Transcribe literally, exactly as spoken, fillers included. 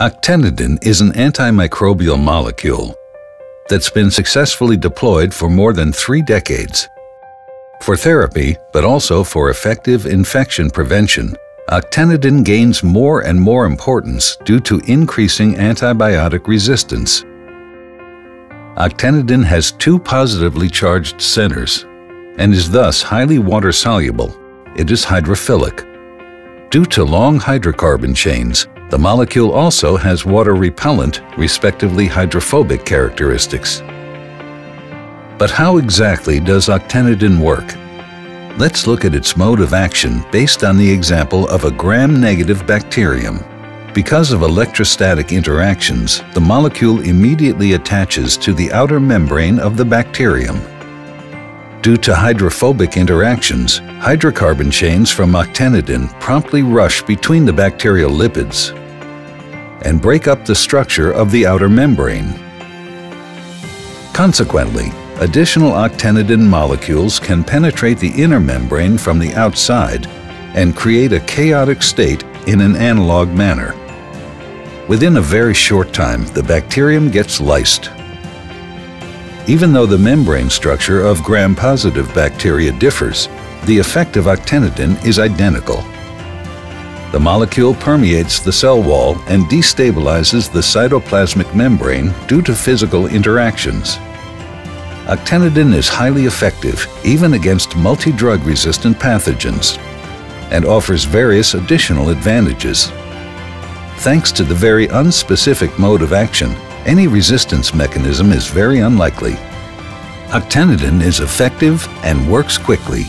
Octenidine is an antimicrobial molecule that's been successfully deployed for more than three decades. For therapy, but also for effective infection prevention, octenidine gains more and more importance due to increasing antibiotic resistance. Octenidine has two positively charged centers and is thus highly water-soluble. It is hydrophilic. Due to long hydrocarbon chains, the molecule also has water-repellent, respectively hydrophobic characteristics. But how exactly does octenidine work? Let's look at its mode of action based on the example of a gram-negative bacterium. Because of electrostatic interactions, the molecule immediately attaches to the outer membrane of the bacterium. Due to hydrophobic interactions, hydrocarbon chains from octenidine promptly rush between the bacterial lipids and break up the structure of the outer membrane. Consequently, additional octenidine molecules can penetrate the inner membrane from the outside and create a chaotic state in an analog manner. Within a very short time, the bacterium gets lysed. Even though the membrane structure of gram-positive bacteria differs, the effect of octenidine is identical. The molecule permeates the cell wall and destabilizes the cytoplasmic membrane due to physical interactions. Octenidine is highly effective even against multi-drug-resistant pathogens and offers various additional advantages. Thanks to the very unspecific mode of action, any resistance mechanism is very unlikely. Octenidine is effective and works quickly.